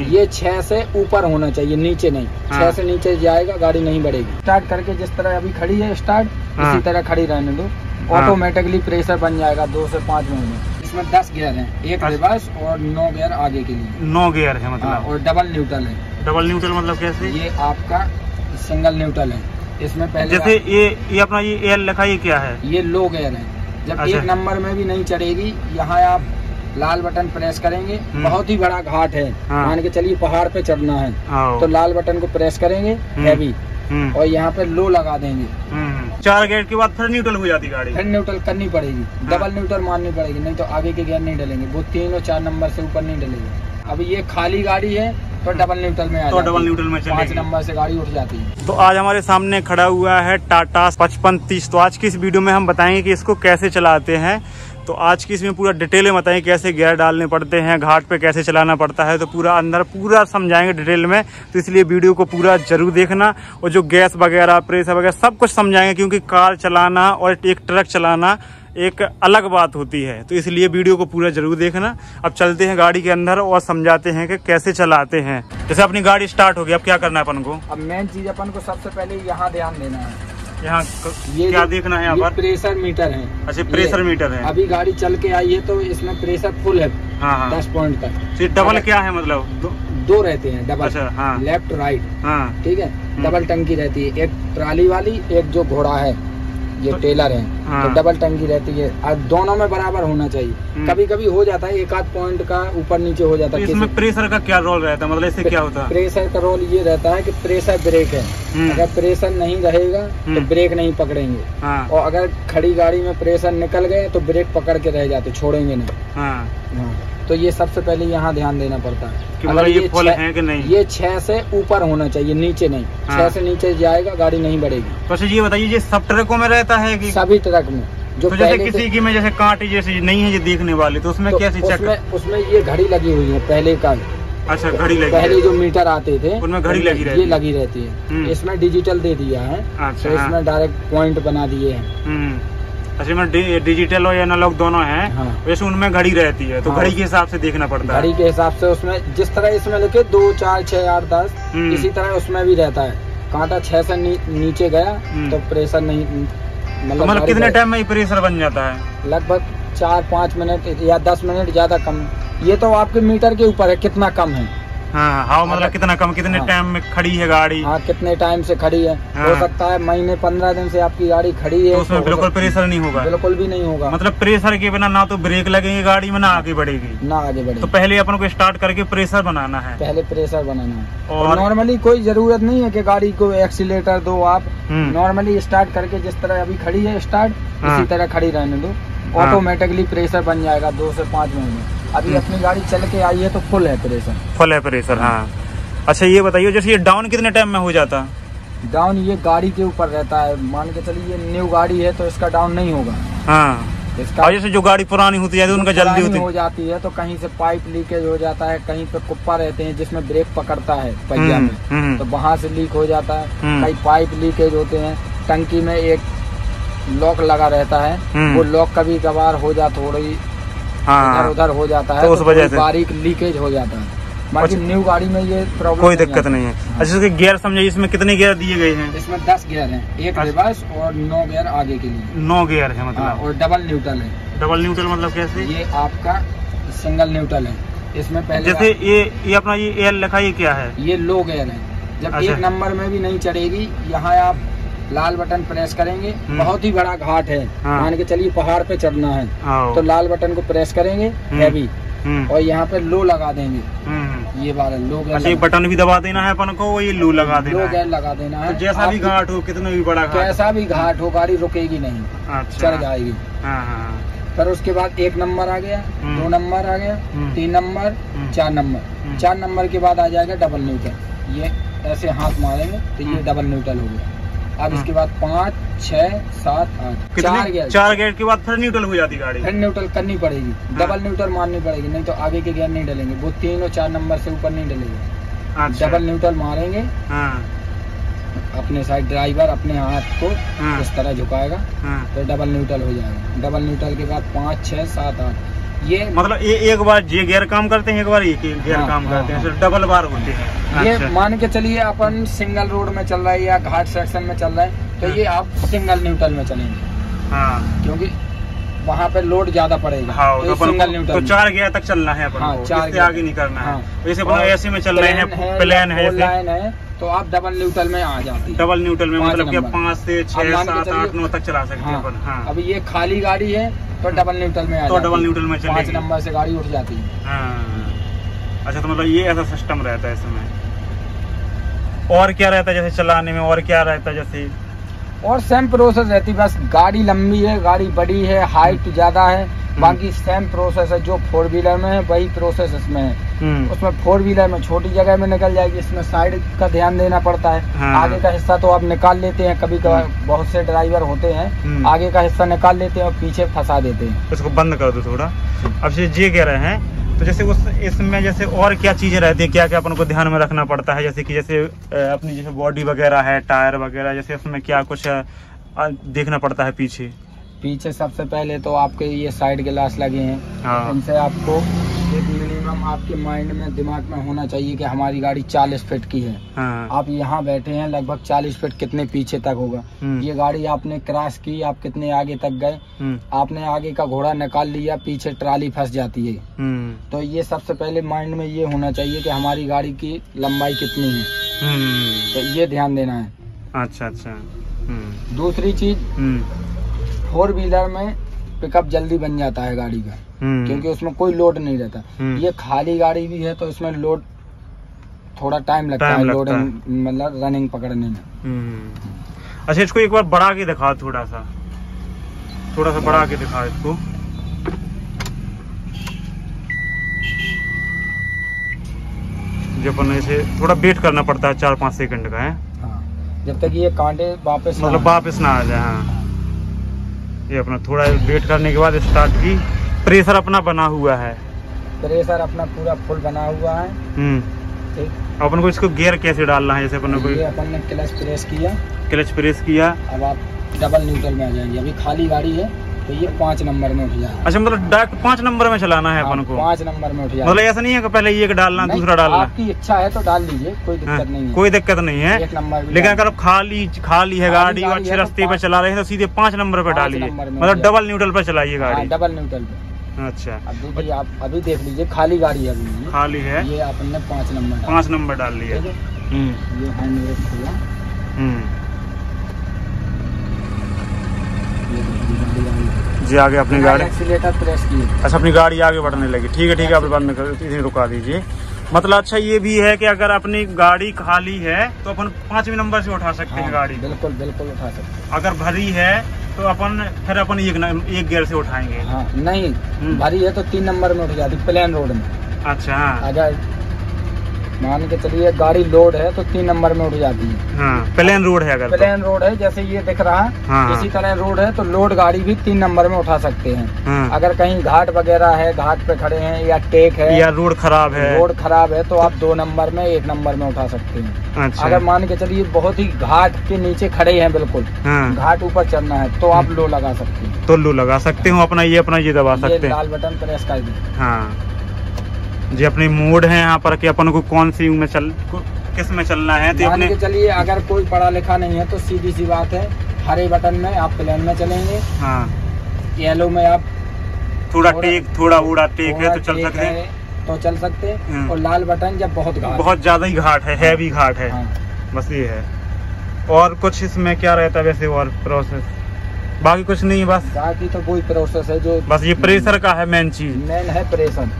नहीं, ये 6 से ऊपर होना चाहिए, नीचे नहीं। 6 से नीचे जाएगा गाड़ी नहीं बढ़ेगी। स्टार्ट करके जिस तरह अभी खड़ी है स्टार्ट, इसी तरह खड़ी रहने दो, ऑटोमेटिकली प्रेशर बन जाएगा 2 से 5 मिनट में। इसमें 10 गियर है, 1 रिवर्स और 9 गियर आगे के लिए। 9 गियर है मतलब, और डबल न्यूट्रल है। डबल न्यूट्रल मतलब कैसे? ये आपका सिंगल न्यूट्रल है। इसमें पहले जैसे ये अपना ये एयर लिखा, ये क्या है? ये लो गियर है। जब 1 नंबर में भी नहीं चढ़ेगी, यहाँ आप लाल बटन प्रेस करेंगे। बहुत ही बड़ा घाट है, मान के चलिए पहाड़ पे चढ़ना है तो लाल बटन को प्रेस करेंगे हैवी, और यहाँ पे लो लगा देंगे। 4 गियर के बाद फिर न्यूट्रल हो जाती गाड़ी, फिर न्यूट्रल करनी पड़ेगी, डबल न्यूट्रल मारनी पड़ेगी, नहीं तो आगे के गियर नहीं डलेंगे। वो 3 और 4 नंबर से ऊपर नहीं डलेगी। अभी ये खाली गाड़ी है तो डबल न्यूट्रल में आ, तो डबल न्यूट्रल में 5 नंबर से गाड़ी उठ जाती है। तो आज हमारे सामने खड़ा हुआ है टाटा 5530। तो आज की इस वीडियो में हम बताएंगे कि इसको कैसे चलाते हैं। तो आज की इसमें पूरा डिटेल में बताएंगे कैसे गियर डालने पड़ते हैं, घाट पे कैसे चलाना पड़ता है, तो पूरा अंदर पूरा समझाएंगे डिटेल में। तो इसलिए वीडियो को पूरा जरूर देखना, और जो गैस वगैरह प्रेशर वगैरह सब कुछ समझाएंगे, क्योंकि कार चलाना और एक ट्रक चलाना एक अलग बात होती है। तो इसलिए वीडियो को पूरा जरूर देखना। अब चलते हैं गाड़ी के अंदर और समझाते हैं कि कैसे चलाते हैं। जैसे अपनी गाड़ी स्टार्ट होगी, अब क्या करना है अपन को? अब मेन चीज अपन को सबसे पहले यहाँ ध्यान देना है। यहाँ क्या देखना है? यहाँ प्रेशर मीटर है। अच्छा, प्रेशर मीटर है। अभी गाड़ी चल के आई है तो इसमें प्रेशर फुल है। हाँ। 10 पॉइंट तक। डबल क्या है मतलब? दो रहते हैं डबल। अच्छा, हाँ। लेफ्ट राइट, ठीक है। डबल टंकी रहती है, एक ट्राली वाली, एक जो घोड़ा है, ये टेलर है। हाँ। तो डबल टंकी रहती है, और दोनों में बराबर होना चाहिए। कभी कभी हो जाता है एक आध पॉइंट का ऊपर नीचे हो जाता है। तो इसमें प्रेशर का क्या रोल रहता है, मतलब इससे क्या होता है? प्रेशर का रोल ये रहता है कि प्रेशर ब्रेक है। अगर प्रेशर नहीं रहेगा तो ब्रेक नहीं पकड़ेंगे। हाँ। और अगर खड़ी गाड़ी में प्रेशर निकल गए तो ब्रेक पकड़ के रह जाते, छोड़ेंगे नहीं। तो ये सबसे पहले यहाँ ध्यान देना पड़ता है। अगर ये फुल है कि नहीं, ये 6 से ऊपर होना चाहिए, नीचे नहीं। 6 से नीचे जाएगा गाड़ी नहीं बढ़ेगी। तो ये बताइए, ये सब ट्रकों में रहता है कि सभी ट्रक में? जो तो जैसे किसी की में जैसे कांटे जैसे नहीं है ये देखने वाले, तो उसमें कैसे चेक? उसमें ये घड़ी लगी हुई है पहले का। अच्छा, घड़ी लगी। पहले जो मीटर आते थे उनमें घड़ी लगी रहती है। ये लगी रहती है। इसमें डिजिटल दे दिया है, इसमें डायरेक्ट पॉइंट बना दिए है। अच्छा, में डिजिटल और एनालॉग दोनों हैं। हाँ। वैसे उनमें घड़ी रहती है तो घड़ी। हाँ। के हिसाब से देखना पड़ता है, घड़ी के हिसाब से। उसमें जिस तरह इसमें लिखे 2, 4, 6, 8, 10, इसी तरह उसमें भी रहता है। कांटा 6 से नीचे गया तो प्रेशर नहीं, मतलब तो कितने टाइम में प्रेशर बन जाता है? लगभग 4-5 मिनट या 10 मिनट, ज्यादा कम। ये तो आपके मीटर के ऊपर है कितना कम है। हाँ, हाँ, मतलब कितना कम, कितने टाइम में खड़ी है गाड़ी। हाँ, कितने टाइम से खड़ी है। हाँ। हो सकता है महीने 15 दिन से आपकी गाड़ी खड़ी है, तो उसमें बिल्कुल प्रेशर नहीं होगा, बिल्कुल भी नहीं होगा। मतलब प्रेशर के बिना ना तो ब्रेक लगेगी गाड़ी में, ना आगे बढ़ेगी, ना आगे बढ़ेगी। तो पहले अपन को स्टार्ट करके प्रेशर बनाना है, पहले प्रेशर बनाना है। और नॉर्मली कोई जरूरत नहीं है की गाड़ी को एक्सीलेटर दो, आप नॉर्मली स्टार्ट करके जिस तरह अभी खड़ी है स्टार्ट, इसी तरह खड़ी रहने दो, ऑटोमेटिकली प्रेशर बन जाएगा 2 से 5 मिनट में। अभी अपनी गाड़ी चल के आई है तो फुल है प्रेशर, फुल है प्रेशर। हाँ। अच्छा, ये बताइए जैसे ये डाउन कितने टाइम में हो जाता? डाउन ये गाड़ी के ऊपर रहता है। मान के चलिए ये न्यू गाड़ी है तो इसका डाउन नहीं होगा। हाँ। इसका और जैसे जो गाड़ी पुरानी होती है उनका जल्दी हो जाती है, तो कहीं से पाइप लीकेज हो जाता है, कहीं पे कुप्पा रहते हैं जिसमें ब्रेक पकड़ता है पहिया में, तो वहाँ से लीक हो जाता है। कहीं पाइप लीकेज होते हैं। टंकी में एक लॉक लगा रहता है, वो लॉक कभी कभार हो जा, थोड़ी हाँ, इधर उधर हो जाता है, तो उस वजह से बारीक लीकेज हो जाता है। बाकी न्यू गाड़ी में ये प्रॉब्लम कोई दिक्कत नहीं है। हाँ। अच्छा, गियर समझाइए, इसमें कितने गियर दिए गए हैं? इसमें 10 गियर हैं, 1 रिवर्स और 9 गियर आगे के लिए। 9 गियर है मतलब। हाँ, और डबल न्यूट्रल है। डबल न्यूट्रल मतलब कैसे? ये आपका सिंगल न्यूट्रल है। इसमें पहले जैसे ये अपना ये एयर लिखा, ये क्या है? ये लो गियर है। जब 1 नंबर में भी नहीं चढ़ेगी, यहाँ आप लाल बटन प्रेस करेंगे। बहुत ही बड़ा घाट है, मान के चलिए पहाड़ पे चढ़ना है तो लाल बटन को प्रेस करेंगे हैवी, और यहाँ पे लो लगा देंगे। ये वाला लो गियर। अच्छा, बटन भी दबा देना है अपन को, ये लो लगा देना है। लो गियर लगा देना है। तो जैसा भी घाट हो, कितना भी बड़ा, कैसा भी घाट हो, गाड़ी रुकेगी नहीं, चढ़ जाएगी। फिर उसके बाद 1 नंबर आ गया, 2 नंबर आ गया, 3 नंबर, 4 नंबर। 4 नंबर के बाद आ जाएगा डबल न्यूट्रल। ये ऐसे हाथ मारेंगे तो ये डबल न्यूट्रल हो गया। अब इसके बाद 5, 6, 7, 8 4 गियर के बाद फिर न्यूट्रल हो जाती गाड़ी, फिर न्यूट्रल करनी पड़ेगी। हाँ। डबल न्यूट्रल मारनी पड़ेगी, नहीं तो आगे के गियर नहीं डलेंगे। वो 3 और 4 नंबर से ऊपर नहीं डलेंगे। डबल न्यूट्रल मारेंगे। हाँ। अपने साइड ड्राइवर अपने हाथ को। हाँ। इस तरह झुकाएगा। हाँ। तो डबल न्यूट्रल हो जाएगा। डबल न्यूट्रल के बाद 5, 6, 7, 8 ये मतलब एक बार ये गियर काम करते हैं, एक बार ये गियर काम करते हैं, डबल बार होते हैं। ये मान के चलिए अपन सिंगल रोड में चल रहा है या घाट सेक्शन में चल रहा है तो ये आप सिंगल न्यूटन में चलेंगे। हाँ, क्योंकि वहाँ पे लोड ज्यादा पड़ेगा। हाँ, तो सिंगल न्यूटन तो 4 गियर तक चलना है अपन को, इससे आगे नहीं करना है। वैसे अपन ऐसे में चल रहे हैं, प्लेन है, लाइन है, तो आप डबल न्यूट्रल में आ जाते हैं। डबल न्यूट्रल में मतलब कि 5 से 6, 7, 8, 9 तक चला सकते हैं अपन। हाँ, अभी ये खाली गाड़ी है तो डबल न्यूट्रल में आ जाती है, तो डबल न्यूट्रल में 5 नंबर से गाड़ी उठ जाती है। हाँ, अच्छा, तो मतलब ये ऐसा सिस्टम रहता है इसमें। और क्या रहता है जैसे चलाने में, और क्या रहता है जैसे? और सेम प्रोसेस रहती है, बस गाड़ी लंबी है, गाड़ी बड़ी है, हाइट ज्यादा है, बाकी सेम प्रोसेस है जो 4 व्हीलर में है वही प्रोसेस इसमें है। उसमें 4 व्हीलर में छोटी जगह में निकल जाएगी, इसमें साइड का ध्यान देना पड़ता है। हाँ, आगे का हिस्सा तो आप निकाल लेते हैं, कभी कभार बहुत से ड्राइवर होते हैं आगे का हिस्सा निकाल लेते हैं और पीछे फंसा देते हैं। इसको बंद कर दो थोड़ा। अब ये कह रहे हैं तो जैसे उस इसमें जैसे और क्या चीजें रहती है, क्या क्या अपन को ध्यान में रखना पड़ता है, जैसे कि जैसे अपनी जैसे बॉडी वगैरह है, टायर वगैरह, जैसे उसमें क्या कुछ देखना पड़ता है? पीछे पीछे सबसे पहले तो आपके ये साइड ग्लास लगे हैं। हाँ, इनसे आपको एक मिनिमम आपके माइंड में, दिमाग में होना चाहिए कि हमारी गाड़ी 40 फीट की है। हाँ, आप यहाँ बैठे हैं लगभग 40 फीट कितने पीछे तक होगा। ये गाड़ी आपने क्रॉस की, आप कितने आगे तक गए, आपने आगे का घोड़ा निकाल लिया, पीछे ट्राली फंस जाती है। तो ये सबसे पहले माइंड में ये होना चाहिए कि हमारी गाड़ी की लंबाई कितनी है, तो ये ध्यान देना है। अच्छा अच्छा। दूसरी चीज, 4 व्हीलर में पिकअप जल्दी बन जाता है गाड़ी का, क्योंकि उसमें कोई लोड नहीं रहता। ये खाली गाड़ी भी है तो इसमें लोड थोड़ा टाइम लगता है, लोडिंग मतलब रनिंग पकड़ने में। अच्छा, इसको एक बार बढ़ा के दिखा, थोड़ा सा बढ़ा के दिखा इसको। जब इसे थोड़ा वेट करना पड़ता है 4-5 सेकंड का है। हाँ, जब तक ये कांटे वापस ना आ जाए। हाँ, ये अपना थोड़ा वेट करने के बाद स्टार्ट की। प्रेशर अपना बना हुआ है, प्रेशर अपना पूरा फुल बना हुआ है। ठीक, अपन को इसको गियर कैसे डालना है? जैसे अपन ने क्लच प्रेस किया, अब आप डबल न्यूट्रल में आ जाएंगे। अभी खाली गाड़ी है तो ये 5 नंबर में उठ जाएगा। अच्छा, मतलब डायरेक्ट 5 नंबर में चलाना है अपन को, 5 नंबर में उठ जाएगा। मतलब ऐसा नहीं है कि पहले ये डालना दूसरा डालना, आपकी इच्छा है तो डाल लीजिए, कोई दिक्कत नहीं है, कोई दिक्कत नहीं है। 1 नंबर, लेकिन अगर आप खाली है गाड़ी और अच्छे रास्ते पे चला रहे हैं तो सीधे 5 नंबर पे डालिए, मतलब डबल न्यूट्रल पे चलाइए गाड़ी, डबल न्यूट्रल पे। अच्छा, आप अभी देख लीजिए, खाली गाड़ी है, अभी खाली है, ये अपन ने 5 नंबर डाल लिया। ये हैंड ब्रेक खुला, जी आगे अपनी गाड़ी एक्सीलेटर प्रेस की। अच्छा, अपनी गाड़ी आगे बढ़ने लगी। ठीक है, आप बंद कर रुका दीजिए। मतलब अच्छा ये भी है कि अगर अपनी गाड़ी खाली है तो अपन 5वें नंबर से उठा सकते हैं गाड़ी। बिल्कुल बिल्कुल उठा सकते हैं। अगर भरी है तो अपन फिर एक गियर से उठाएंगे। हाँ, नहीं भरी है तो 3 नंबर में उठ जाती, प्लेन रोड में। अच्छा, अगर मान के चलिए गाड़ी लोड है तो 3 नंबर में उठ जाती है। हाँ, प्लेन रोड है, अगर प्लेन रोड है जैसे ये दिख रहा है। हाँ, इसी तरह रोड है तो लोड गाड़ी भी 3 नंबर में उठा सकते हैं। हाँ, अगर कहीं घाट वगैरह है, घाट पे खड़े हैं या टेक है या रोड खराब है तो आप 2 नंबर में 1 नंबर में उठा सकते हैं। अच्छा, अगर मान के चलिए बहुत ही घाट के नीचे खड़े हैं, बिल्कुल घाट ऊपर चलना है तो आप लो लगा सकते हैं, तो लो लगा सकते हो, अपना ये दबा सकते हैं, लाल बटन प्रेस कर दें। हाँ जी, अपने मूड है यहाँ पर कि अपन को कौन सी में किस में चलना है। तो अपने चलिए अगर कोई पढ़ा लिखा नहीं है तो सीधी सी बात है, हरे बटन में आप प्लेन में चलेंगे। हाँ, येलो में आप थोड़ा टेक है तो चल सकते हैं और लाल बटन जब बहुत ज्यादा ही घाट है, हैवी घाट है। बस ये है, और कुछ इसमें क्या रहता है वैसे और प्रोसेस? बाकी कुछ नहीं, बस बाकी तो वही प्रोसेस है जो, बस ये प्रेशर का है मेन चीज, मेन है प्रेशर।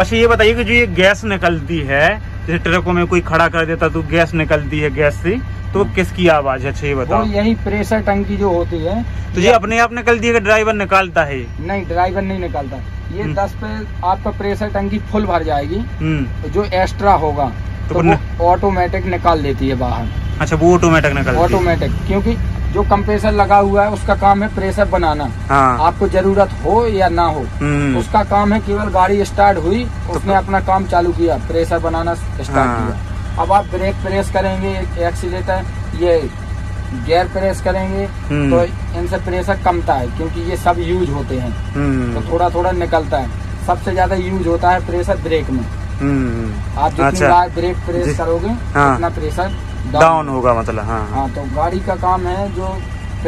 अच्छा, ये बताइए कि जो ये गैस निकलती है, जैसे ट्रकों में कोई खड़ा कर देता तो गैस निकलती है, गैस से तो किसकी आवाज है? अच्छा, ये बताओ। यही प्रेशर टंकी जो होती है तो ये अपने आप निकलती है कि ड्राइवर निकालता है? नहीं, ड्राइवर नहीं निकालता। ये 10 पे आपका प्रेशर टंकी फुल भर जाएगी, तो जो एक्स्ट्रा होगा तो ऑटोमेटिक निकाल देती है बाहर। अच्छा, वो ऑटोमेटिक निकालती है, ऑटोमेटिक, क्योंकि जो कंप्रेसर लगा हुआ है उसका काम है प्रेशर बनाना। हाँ, आपको जरूरत हो या ना हो उसका काम है, केवल गाड़ी स्टार्ट हुई उसने अपना काम चालू किया, प्रेशर बनाना स्टार्ट किया। अब आप ब्रेक प्रेस करेंगे, एक्सीलेटर, ये गियर प्रेस करेंगे तो इनसे प्रेशर कमता है, क्योंकि ये सब यूज होते हैं तो थोड़ा थोड़ा निकलता है। सबसे ज्यादा यूज होता है प्रेशर ब्रेक में। आप जितनी बार ब्रेक प्रेस करोगे उतना प्रेशर डाउन होगा, मतलब हाँ। तो गाड़ी का काम है जो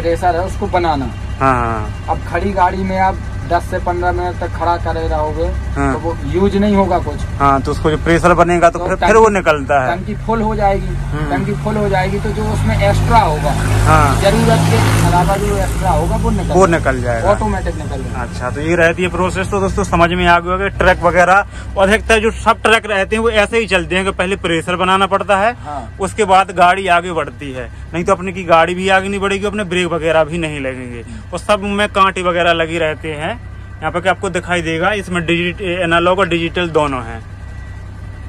प्रेशर है उसको बनाना। अब खड़ी गाड़ी में आप 10 से 15 मिनट तक खड़ा करे रहोगे तो वो यूज नहीं होगा कुछ। हाँ, तो उसको जो प्रेशर बनेगा तो फिर वो निकलता है। टंकी फुल हो जाएगी, टंकी फुल हो जाएगी तो जो उसमें एक्स्ट्रा होगा जरूरत के अलावा जो एक्स्ट्रा होगा वो निकल जाएगा, ऑटोमेटिक निकल जाएगा। अच्छा, तो ये रहती है प्रोसेस। तो दोस्तों समझ में आ गया कि ट्रक वगैरह अधिकतर जो सब ट्रक रहते हैं वो ऐसे ही चलते हैं कि पहले प्रेशर बनाना पड़ता है, उसके बाद गाड़ी आगे बढ़ती है। नहीं तो अपने की गाड़ी भी आगे नहीं बढ़ेगी, अपने ब्रेक वगैरह भी नहीं लगेंगे, और सब में कांटे वगैरह लगी रहते हैं। यहाँ पर आपको दिखाई देगा, इसमें एनालॉग और डिजिटल दोनों हैं।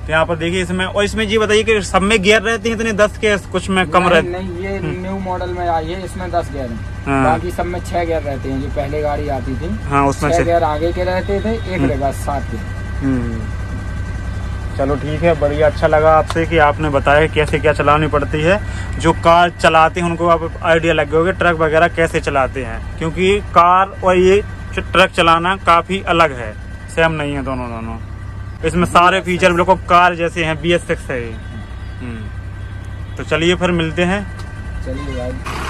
तो यहाँ पर देखिए इसमें, और इसमें ये बताइए कि सब में गियर रहते हैं इतने 10 के, कुछ में कम रहते हैं? नहीं, ये न्यू मॉडल में आई है, इसमें 10 गियर हैं, बाकी सब में 6 गियर रहते हैं। जो पहले गाड़ी आती थी उसमें 6 गियर आगे के रहते थे, एक रहेगा 7 के। चलो ठीक है, बढ़िया, अच्छा लगा आपसे कि आपने बताया कैसे क्या चलानी पड़ती है। जो कार चलाते हैं उनको आप आइडिया लग गए होगा ट्रक वगैरह कैसे चलाते हैं, क्योंकि कार और ये ट्रक चलाना काफ़ी अलग है, सेम नहीं है दोनों। इसमें सारे फीचर बिल्कुल कार जैसे हैं, BS6 है ये। तो चलिए फिर मिलते हैं। चलिए भाई।